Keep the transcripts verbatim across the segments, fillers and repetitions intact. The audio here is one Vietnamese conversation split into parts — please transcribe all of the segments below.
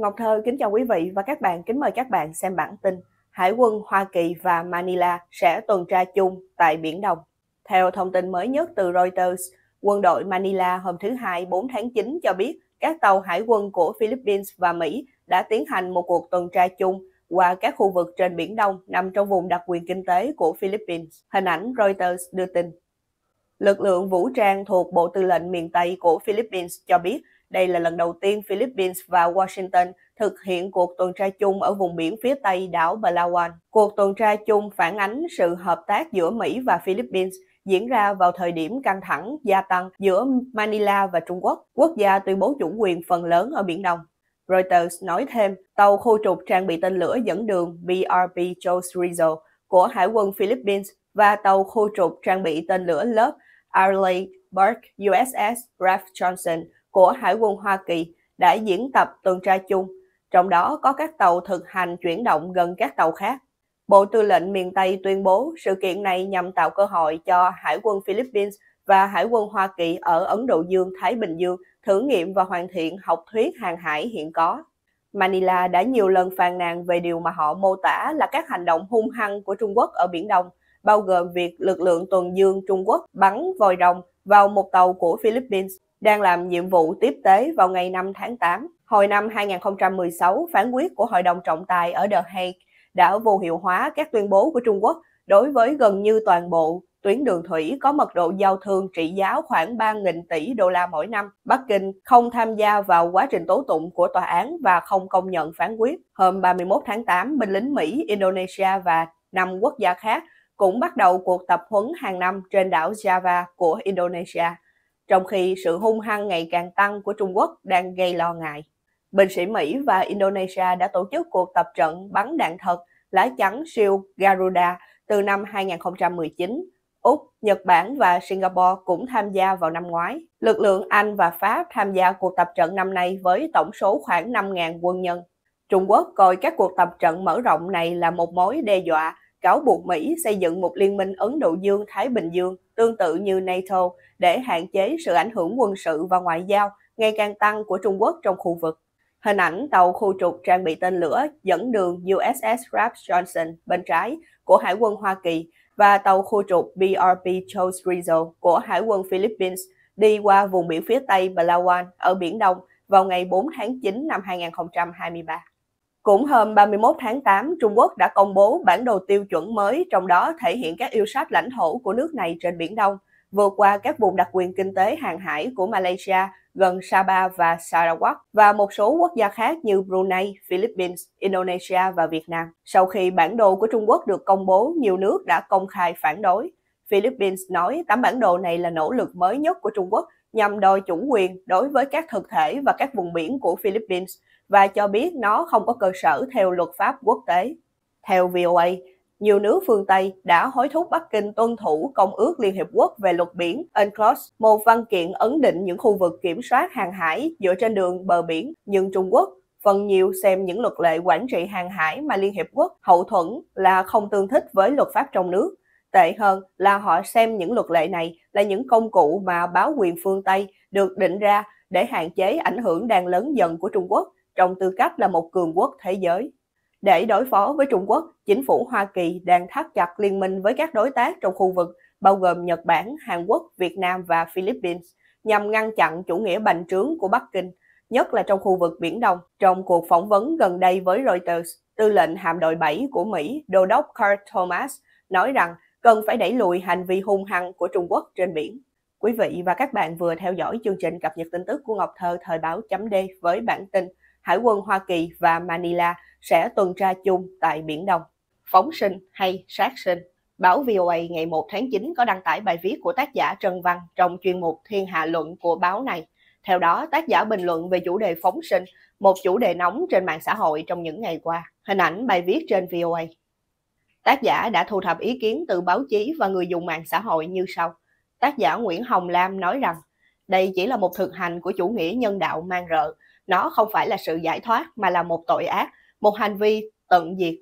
Ngọc Thơ kính chào quý vị và các bạn, kính mời các bạn xem bản tin Hải quân Hoa Kỳ và Manila sẽ tuần tra chung tại Biển Đông. Theo thông tin mới nhất từ Reuters, quân đội Manila hôm thứ Hai bốn tháng chín cho biết các tàu hải quân của Philippines và Mỹ đã tiến hành một cuộc tuần tra chung qua các khu vực trên Biển Đông nằm trong vùng đặc quyền kinh tế của Philippines. Hình ảnh Reuters đưa tin. Lực lượng vũ trang thuộc Bộ Tư lệnh miền Tây của Philippines cho biết đây là lần đầu tiên Philippines và Washington thực hiện cuộc tuần tra chung ở vùng biển phía Tây đảo Palawan. Cuộc tuần tra chung phản ánh sự hợp tác giữa Mỹ và Philippines diễn ra vào thời điểm căng thẳng gia tăng giữa Manila và Trung Quốc, quốc gia tuyên bố chủ quyền phần lớn ở Biển Đông. Reuters nói thêm, tàu khu trục trang bị tên lửa dẫn đường bê rờ pê Charles Rizzo của Hải quân Philippines và tàu khu trục trang bị tên lửa lớp Arleigh Burke u ét ét Ralph Johnson của Hải quân Hoa Kỳ đã diễn tập tuần tra chung, trong đó có các tàu thực hành chuyển động gần các tàu khác. Bộ Tư lệnh miền Tây tuyên bố sự kiện này nhằm tạo cơ hội cho Hải quân Philippines và Hải quân Hoa Kỳ ở Ấn Độ Dương-Thái Bình Dương thử nghiệm và hoàn thiện học thuyết hàng hải hiện có. Manila đã nhiều lần phàn nàn về điều mà họ mô tả là các hành động hung hăng của Trung Quốc ở Biển Đông, bao gồm việc lực lượng tuần dương Trung Quốc bắn vòi rồng vào một tàu của Philippines đang làm nhiệm vụ tiếp tế vào ngày năm tháng tám. Hồi năm hai nghìn không trăm mười sáu, phán quyết của Hội đồng trọng tài ở The Hague đã vô hiệu hóa các tuyên bố của Trung Quốc đối với gần như toàn bộ tuyến đường thủy có mật độ giao thương trị giá khoảng ba nghìn tỷ đô la mỗi năm. Bắc Kinh không tham gia vào quá trình tố tụng của tòa án và không công nhận phán quyết. Hôm ba mươi mốt tháng tám, binh lính Mỹ, Indonesia và năm quốc gia khác cũng bắt đầu cuộc tập huấn hàng năm trên đảo Java của Indonesia, trong khi sự hung hăng ngày càng tăng của Trung Quốc đang gây lo ngại. Binh sĩ Mỹ và Indonesia đã tổ chức cuộc tập trận bắn đạn thật lá chắn siêu Garuda từ năm hai nghìn không trăm mười chín. Úc, Nhật Bản và Singapore cũng tham gia vào năm ngoái. Lực lượng Anh và Pháp tham gia cuộc tập trận năm nay với tổng số khoảng năm nghìn quân nhân. Trung Quốc coi các cuộc tập trận mở rộng này là một mối đe dọa, cáo buộc Mỹ xây dựng một liên minh Ấn Độ Dương-Thái Bình Dương tương tự như NATO để hạn chế sự ảnh hưởng quân sự và ngoại giao ngày càng tăng của Trung Quốc trong khu vực. Hình ảnh tàu khu trục trang bị tên lửa dẫn đường u ét ét Ralph Johnson bên trái của Hải quân Hoa Kỳ và tàu khu trục bê rờ pê Charles Rizzo của Hải quân Philippines đi qua vùng biển phía Tây Palawan ở Biển Đông vào ngày bốn tháng chín năm hai nghìn không trăm hai mươi ba. Cũng hôm ba mươi mốt tháng tám, Trung Quốc đã công bố bản đồ tiêu chuẩn mới, trong đó thể hiện các yêu sách lãnh thổ của nước này trên Biển Đông, vượt qua các vùng đặc quyền kinh tế hàng hải của Malaysia gần Sabah và Sarawak và một số quốc gia khác như Brunei, Philippines, Indonesia và Việt Nam. Sau khi bản đồ của Trung Quốc được công bố, nhiều nước đã công khai phản đối. Philippines nói tấm bản đồ này là nỗ lực mới nhất của Trung Quốc nhằm đòi chủ quyền đối với các thực thể và các vùng biển của Philippines và cho biết nó không có cơ sở theo luật pháp quốc tế. Theo vê o a, nhiều nước phương Tây đã hối thúc Bắc Kinh tuân thủ Công ước Liên Hiệp Quốc về luật biển UNCLOS, một văn kiện ấn định những khu vực kiểm soát hàng hải dựa trên đường bờ biển, nhưng Trung Quốc phần nhiều xem những luật lệ quản trị hàng hải mà Liên Hiệp Quốc hậu thuẫn là không tương thích với luật pháp trong nước. Tệ hơn là họ xem những luật lệ này là những công cụ mà báo quyền phương Tây được định ra để hạn chế ảnh hưởng đang lớn dần của Trung Quốc trong tư cách là một cường quốc thế giới. Để đối phó với Trung Quốc, chính phủ Hoa Kỳ đang thắt chặt liên minh với các đối tác trong khu vực, bao gồm Nhật Bản, Hàn Quốc, Việt Nam và Philippines, nhằm ngăn chặn chủ nghĩa bành trướng của Bắc Kinh, nhất là trong khu vực Biển Đông. Trong cuộc phỏng vấn gần đây với Reuters, tư lệnh hạm đội bảy của Mỹ, Đô đốc Carl Thomas, nói rằng cần phải đẩy lùi hành vi hung hăng của Trung Quốc trên biển. Quý vị và các bạn vừa theo dõi chương trình cập nhật tin tức của Ngọc Thơ thời báo chấm d với bản tin Hải quân Hoa Kỳ và Manila sẽ tuần tra chung tại Biển Đông. Phóng sinh hay sát sinh? Báo vê o a ngày một tháng chín có đăng tải bài viết của tác giả Trân Văn trong chuyên mục Thiên Hạ Luận của báo này. Theo đó, tác giả bình luận về chủ đề phóng sinh, một chủ đề nóng trên mạng xã hội trong những ngày qua. Hình ảnh bài viết trên vê o a. Tác giả đã thu thập ý kiến từ báo chí và người dùng mạng xã hội như sau. Tác giả Nguyễn Hồng Lam nói rằng, đây chỉ là một thực hành của chủ nghĩa nhân đạo man rợ. Nó không phải là sự giải thoát mà là một tội ác, một hành vi tận diệt.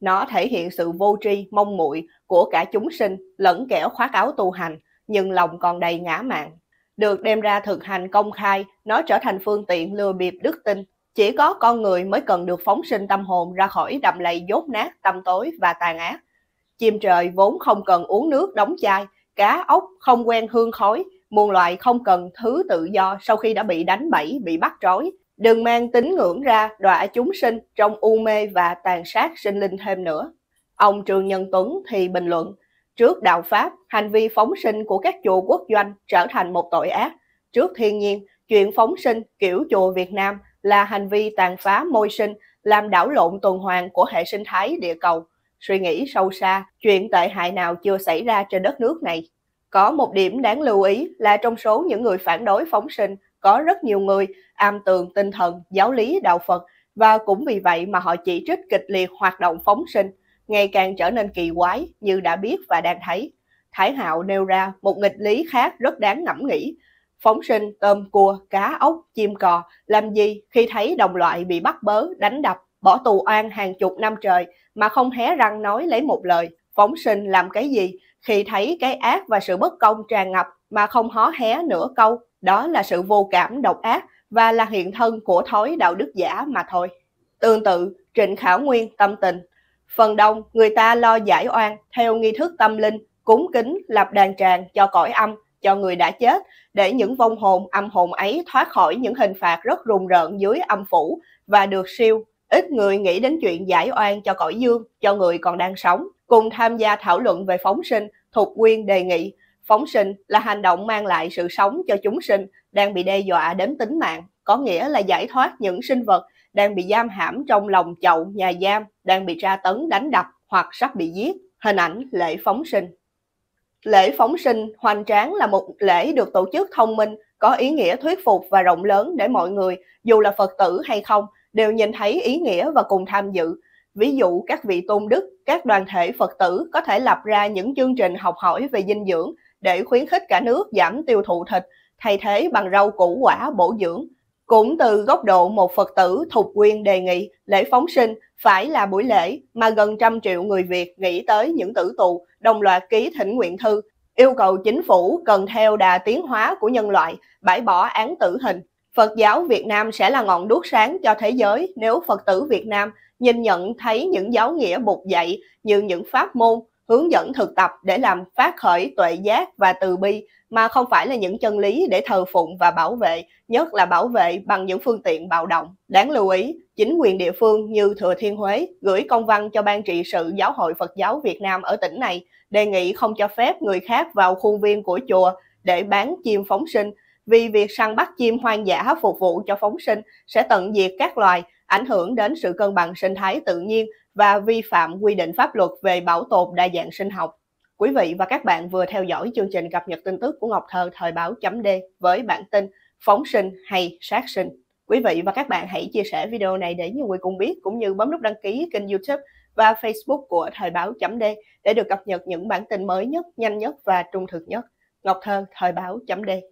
Nó thể hiện sự vô tri, mong muội của cả chúng sinh, lẫn kẻo khoác áo tu hành, nhưng lòng còn đầy ngã mạn. Được đem ra thực hành công khai, nó trở thành phương tiện lừa bịp đức tin, Chỉ có con người mới cần được phóng sinh tâm hồn ra khỏi đầm lầy dốt nát, tăm tối và tàn ác. Chim trời vốn không cần uống nước đóng chai, cá ốc không quen hương khói, muôn loài không cần thứ tự do sau khi đã bị đánh bẫy, bị bắt trói. Đừng mang tín ngưỡng ra đọa chúng sinh trong u mê và tàn sát sinh linh thêm nữa. Ông Trương Nhân Tuấn thì bình luận, trước đạo Pháp, hành vi phóng sinh của các chùa quốc doanh trở thành một tội ác. Trước thiên nhiên, chuyện phóng sinh kiểu chùa Việt Nam là hành vi tàn phá môi sinh, làm đảo lộn tuần hoàn của hệ sinh thái địa cầu. Suy nghĩ sâu xa, chuyện tệ hại nào chưa xảy ra trên đất nước này. Có một điểm đáng lưu ý là trong số những người phản đối phóng sinh, có rất nhiều người am tường tinh thần, giáo lý đạo Phật, và cũng vì vậy mà họ chỉ trích kịch liệt hoạt động phóng sinh, ngày càng trở nên kỳ quái như đã biết và đang thấy. Thái Hạo nêu ra một nghịch lý khác rất đáng ngẫm nghĩ. Phóng sinh tôm, cua, cá, ốc, chim cò làm gì khi thấy đồng loại bị bắt bớ, đánh đập, bỏ tù oan hàng chục năm trời mà không hé răng nói lấy một lời? Phóng sinh làm cái gì khi thấy cái ác và sự bất công tràn ngập mà không hó hé nửa câu? Đó là sự vô cảm độc ác và là hiện thân của thói đạo đức giả mà thôi. Tương tự, Trịnh Khảo Nguyên tâm tình. Phần đông người ta lo giải oan theo nghi thức tâm linh, cúng kính, lập đàn tràng cho cõi âm, cho người đã chết, để những vong hồn, âm hồn ấy thoát khỏi những hình phạt rất rùng rợn dưới âm phủ và được siêu. Ít người nghĩ đến chuyện giải oan cho cõi dương, cho người còn đang sống. Cùng tham gia thảo luận về phóng sinh, Thục Quyên đề nghị, phóng sinh là hành động mang lại sự sống cho chúng sinh đang bị đe dọa đến tính mạng, có nghĩa là giải thoát những sinh vật đang bị giam hãm trong lòng chậu, nhà giam, đang bị tra tấn, đánh đập hoặc sắp bị giết. Hình ảnh lễ phóng sinh. Lễ phóng sinh hoành tráng là một lễ được tổ chức thông minh, có ý nghĩa thuyết phục và rộng lớn để mọi người, dù là Phật tử hay không, đều nhìn thấy ý nghĩa và cùng tham dự. Ví dụ, các vị tôn đức, các đoàn thể Phật tử có thể lập ra những chương trình học hỏi về dinh dưỡng để khuyến khích cả nước giảm tiêu thụ thịt, thay thế bằng rau củ quả bổ dưỡng. Cũng từ góc độ một Phật tử, Thục Quyên đề nghị lễ phóng sinh phải là buổi lễ mà gần trăm triệu người Việt nghĩ tới những tử tù, đồng loạt ký thỉnh nguyện thư, yêu cầu chính phủ cần theo đà tiến hóa của nhân loại, bãi bỏ án tử hình. Phật giáo Việt Nam sẽ là ngọn đuốc sáng cho thế giới nếu Phật tử Việt Nam nhìn nhận thấy những giáo nghĩa Bụt dạy như những pháp môn, hướng dẫn thực tập để làm phát khởi tuệ giác và từ bi, mà không phải là những chân lý để thờ phụng và bảo vệ, nhất là bảo vệ bằng những phương tiện bạo động. Đáng lưu ý, chính quyền địa phương như Thừa Thiên Huế gửi công văn cho Ban trị sự Giáo hội Phật giáo Việt Nam ở tỉnh này, đề nghị không cho phép người khác vào khuôn viên của chùa để bán chim phóng sinh, vì việc săn bắt chim hoang dã phục vụ cho phóng sinh sẽ tận diệt các loài, ảnh hưởng đến sự cân bằng sinh thái tự nhiên và vi phạm quy định pháp luật về bảo tồn đa dạng sinh học. Quý vị và các bạn vừa theo dõi chương trình cập nhật tin tức của Ngọc Thơ thời báo chấm d với bản tin phóng sinh hay sát sinh. Quý vị và các bạn hãy chia sẻ video này để nhiều người cùng biết, cũng như bấm nút đăng ký kênh YouTube và Facebook của thời báo chấm d để được cập nhật những bản tin mới nhất, nhanh nhất và trung thực nhất. Ngọc Thơ thời báo chấm d.